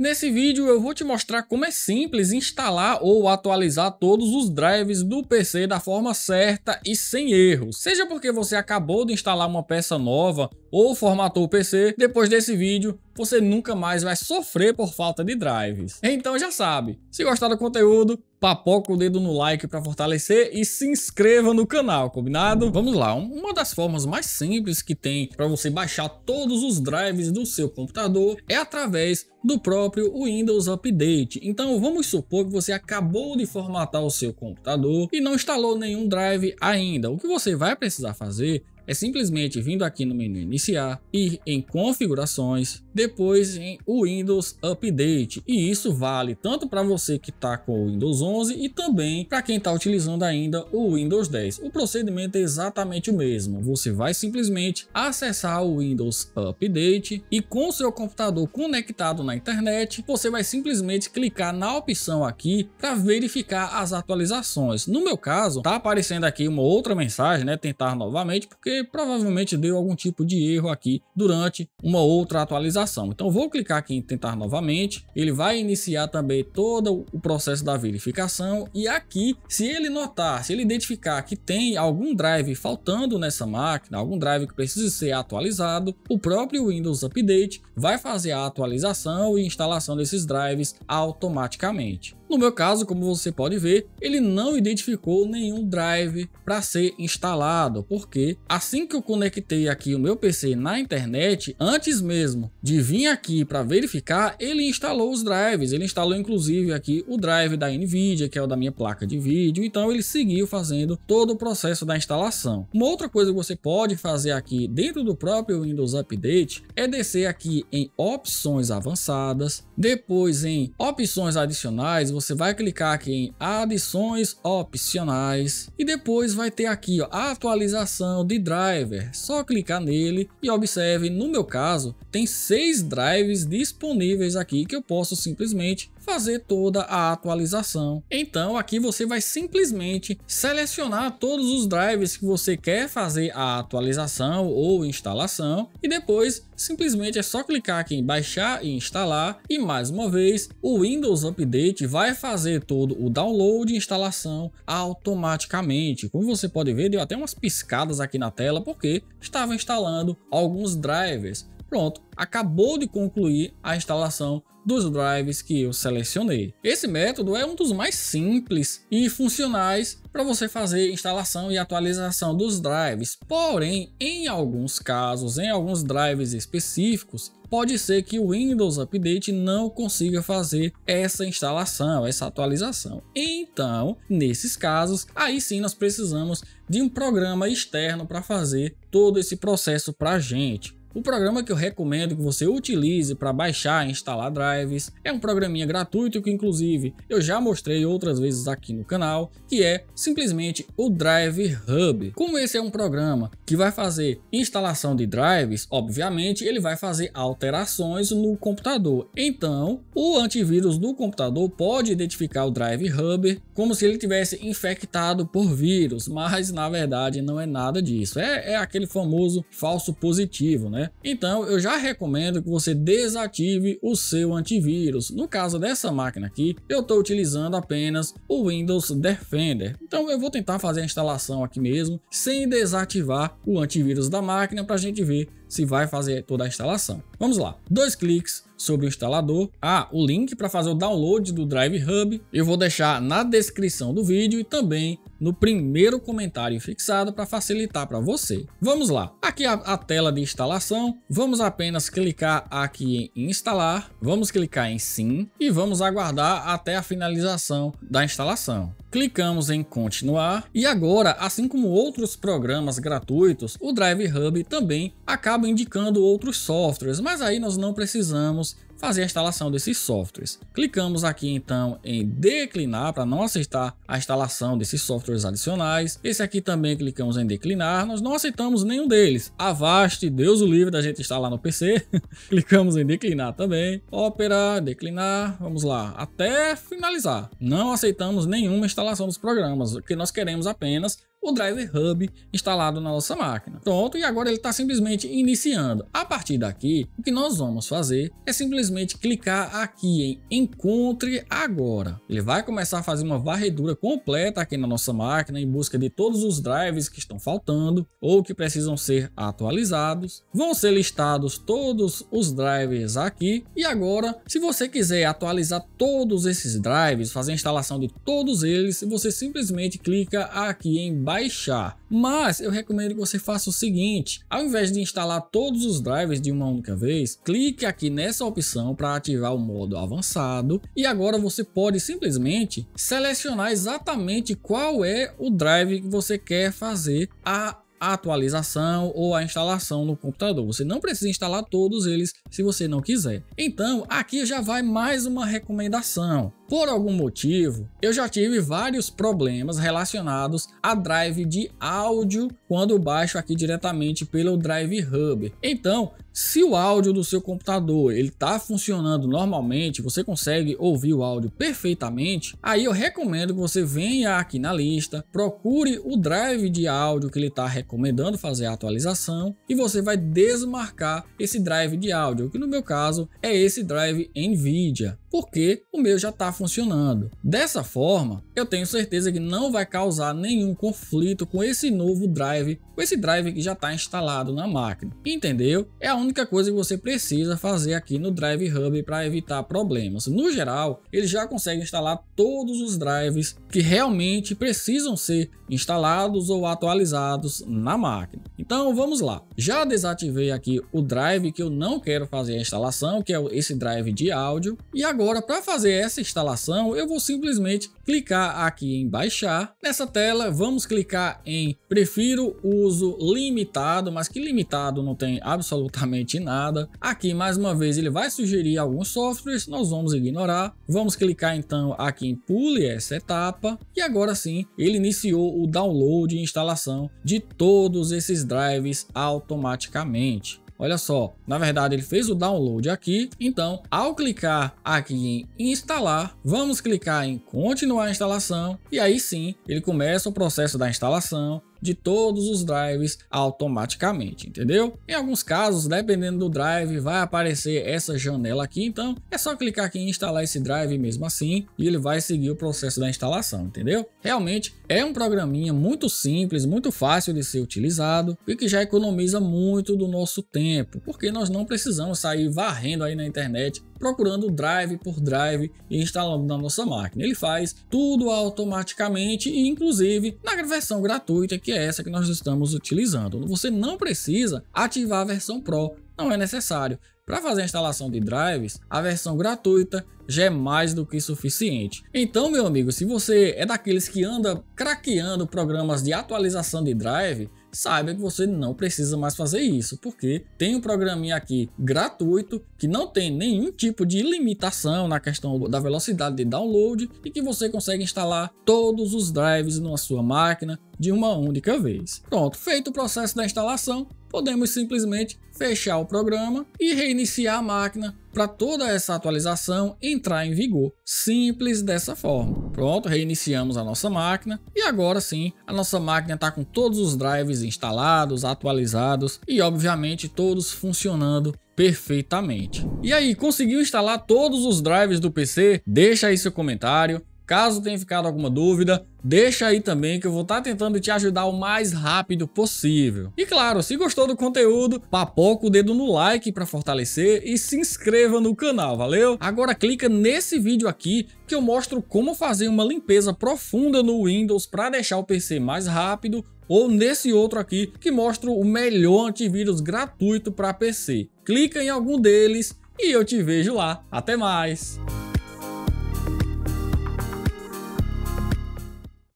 Nesse vídeo eu vou te mostrar como é simples instalar ou atualizar todos os drivers do PC da forma certa e sem erro. Seja porque você acabou de instalar uma peça nova ou formatou o PC, depois desse vídeo você nunca mais vai sofrer por falta de drivers. Então já sabe, se gostar do conteúdo, papoca o dedo no like para fortalecer e se inscreva no canal, combinado? Vamos lá, uma das formas mais simples que tem para você baixar todos os drivers do seu computador é através do próprio Windows Update. Então vamos supor que você acabou de formatar o seu computador e não instalou nenhum drive ainda. O que você vai precisar fazer é simplesmente vindo aqui no menu iniciar, ir em configurações, depois em Windows Update. E isso vale tanto para você que está com o Windows 11 e também para quem está utilizando ainda o Windows 10. O procedimento é exatamente o mesmo. Você vai simplesmente acessar o Windows Update e com o seu computador conectado na internet, você vai simplesmente clicar na opção aqui para verificar as atualizações. No meu caso, está aparecendo aqui uma outra mensagem, né? Tentar novamente, porque provavelmente deu algum tipo de erro aqui durante uma outra atualização. Então vou clicar aqui em tentar novamente. Ele vai iniciar também todo o processo da verificação e aqui, se ele notar, se ele identificar que tem algum drive faltando nessa máquina, algum drive que precisa ser atualizado, o próprio Windows Update vai fazer a atualização e instalação desses drives automaticamente. No meu caso, como você pode ver, ele não identificou nenhum drive para ser instalado, porque assim que eu conectei aqui o meu PC na internet, antes mesmo de vir aqui para verificar, ele instalou os drives. Ele instalou inclusive aqui o drive da NVIDIA, que é o da minha placa de vídeo, então ele seguiu fazendo todo o processo da instalação. Uma outra coisa que você pode fazer aqui dentro do próprio Windows Update é descer aqui em opções avançadas, depois em opções adicionais. Você vai clicar aqui em adições opcionais e depois vai ter aqui, ó, a atualização de driver. Só clicar nele e observe, no meu caso, tem 6 drives disponíveis aqui que eu posso simplesmente fazer toda a atualização. Então aqui você vai simplesmente selecionar todos os drives que você quer fazer a atualização ou instalação e depois simplesmente é só clicar aqui em baixar e instalar. E mais uma vez o Windows Update vai fazer todo o download e instalação automaticamente. Como você pode ver, deu até umas piscadas aqui na tela porque estava instalando alguns drivers. Pronto, acabou de concluir a instalação dos drives que eu selecionei. Esse método é um dos mais simples e funcionais para você fazer instalação e atualização dos drives. Porém, em alguns casos, em alguns drives específicos, pode ser que o Windows Update não consiga fazer essa instalação, essa atualização. Então, nesses casos, aí sim nós precisamos de um programa externo para fazer todo esse processo para a gente. O programa que eu recomendo que você utilize para baixar e instalar drives é um programinha gratuito que inclusive eu já mostrei outras vezes aqui no canal, que é simplesmente o DriverHub. Como esse é um programa que vai fazer instalação de drives, obviamente ele vai fazer alterações no computador. Então o antivírus do computador pode identificar o DriverHub como se ele tivesse infectado por vírus, mas na verdade não é nada disso. É aquele famoso falso positivo, né? Então eu já recomendo que você desative o seu antivírus. No caso dessa máquina aqui, eu estou utilizando apenas o Windows Defender. Então eu vou tentar fazer a instalação aqui mesmo, sem desativar o antivírus da máquina, para a gente ver se vai fazer toda a instalação. Vamos lá, 2 cliques sobre o instalador. O link para fazer o download do DriverHub eu vou deixar na descrição do vídeo e também no primeiro comentário fixado para facilitar para você. Vamos lá, aqui a tela de instalação, vamos apenas clicar aqui em instalar, vamos clicar em sim e vamos aguardar até a finalização da instalação. Clicamos em continuar e agora, assim como outros programas gratuitos, o DriverHub também acaba indicando outros softwares, mas aí nós não precisamos fazer a instalação desses softwares. Clicamos aqui então em declinar para não aceitar a instalação desses softwares adicionais. Esse aqui também clicamos em declinar, nós não aceitamos nenhum deles. Avast, Deus o livre da gente instalar no PC. Clicamos em declinar também. Opera, declinar, vamos lá, até finalizar. Não aceitamos nenhuma instalação dos programas, porque nós queremos apenas o DriverHub instalado na nossa máquina. Pronto, e agora ele está simplesmente iniciando. A partir daqui, o que nós vamos fazer é simplesmente clicar aqui em Encontre Agora. Ele vai começar a fazer uma varredura completa aqui na nossa máquina em busca de todos os drivers que estão faltando ou que precisam ser atualizados. Vão ser listados todos os drivers aqui. E agora, se você quiser atualizar todos esses drivers, fazer a instalação de todos eles, você simplesmente clica aqui em baixar. Mas eu recomendo que você faça o seguinte: ao invés de instalar todos os drivers de uma única vez, clique aqui nessa opção para ativar o modo avançado, e agora você pode simplesmente selecionar exatamente qual é o drive que você quer fazer a atualização ou a instalação no computador. Você não precisa instalar todos eles se você não quiser. Então aqui já vai mais uma recomendação. Por algum motivo, eu já tive vários problemas relacionados a drive de áudio quando baixo aqui diretamente pelo DriverHub. Então, se o áudio do seu computador ele está funcionando normalmente, você consegue ouvir o áudio perfeitamente, aí eu recomendo que você venha aqui na lista, procure o drive de áudio que ele está recomendando fazer a atualização e você vai desmarcar esse drive de áudio, que no meu caso é esse drive NVIDIA, porque o meu já está funcionando. Dessa forma, eu tenho certeza que não vai causar nenhum conflito com esse novo drive, com esse drive que já está instalado na máquina. Entendeu? É a única coisa que você precisa fazer aqui no DriverHub para evitar problemas. No geral, ele já consegue instalar todos os drivers que realmente precisam ser instalados ou atualizados na máquina. Então vamos lá. Já desativei aqui o drive que eu não quero fazer a instalação, que é esse drive de áudio. E agora, para fazer essa instalação, eu vou simplesmente clicar aqui em baixar. Nessa tela, vamos clicar em prefiro uso limitado, mas que limitado não tem absolutamente nada. Aqui mais uma vez ele vai sugerir alguns softwares, nós vamos ignorar. Vamos clicar então aqui em pule essa etapa e agora sim ele iniciou o download e instalação de todos esses drives automaticamente. Olha só, na verdade ele fez o download aqui, então ao clicar aqui em instalar, vamos clicar em continuar a instalação e aí sim ele começa o processo da instalação de todos os drives automaticamente, entendeu? Em alguns casos, dependendo do drive, vai aparecer essa janela aqui, então é só clicar aqui em instalar esse drive mesmo assim e ele vai seguir o processo da instalação, entendeu? Realmente é um programinha muito simples, muito fácil de ser utilizado e que já economiza muito do nosso tempo, porque nós não precisamos sair varrendo aí na internet procurando drive por drive e instalando na nossa máquina. Ele faz tudo automaticamente e inclusive na versão gratuita, que é essa que nós estamos utilizando. Você não precisa ativar a versão Pro, não é necessário. Para fazer a instalação de drives, a versão gratuita já é mais do que suficiente. Então, meu amigo, se você é daqueles que anda craqueando programas de atualização de drive, saiba que você não precisa mais fazer isso, porque tem um programinha aqui gratuito que não tem nenhum tipo de limitação na questão da velocidade de download e que você consegue instalar todos os drives na sua máquina de uma única vez. Pronto, feito o processo da instalação, podemos simplesmente fechar o programa e reiniciar a máquina para toda essa atualização entrar em vigor. Simples dessa forma. Pronto, reiniciamos a nossa máquina e agora sim a nossa máquina está com todos os drives instalados, atualizados e obviamente todos funcionando perfeitamente. E aí, conseguiu instalar todos os drives do PC? Deixa aí seu comentário. Caso tenha ficado alguma dúvida, deixa aí também que eu vou estar tentando te ajudar o mais rápido possível. E claro, se gostou do conteúdo, papoca o dedo no like para fortalecer e se inscreva no canal, valeu? Agora clica nesse vídeo aqui que eu mostro como fazer uma limpeza profunda no Windows para deixar o PC mais rápido, ou nesse outro aqui que mostra o melhor antivírus gratuito para PC. Clica em algum deles e eu te vejo lá. Até mais!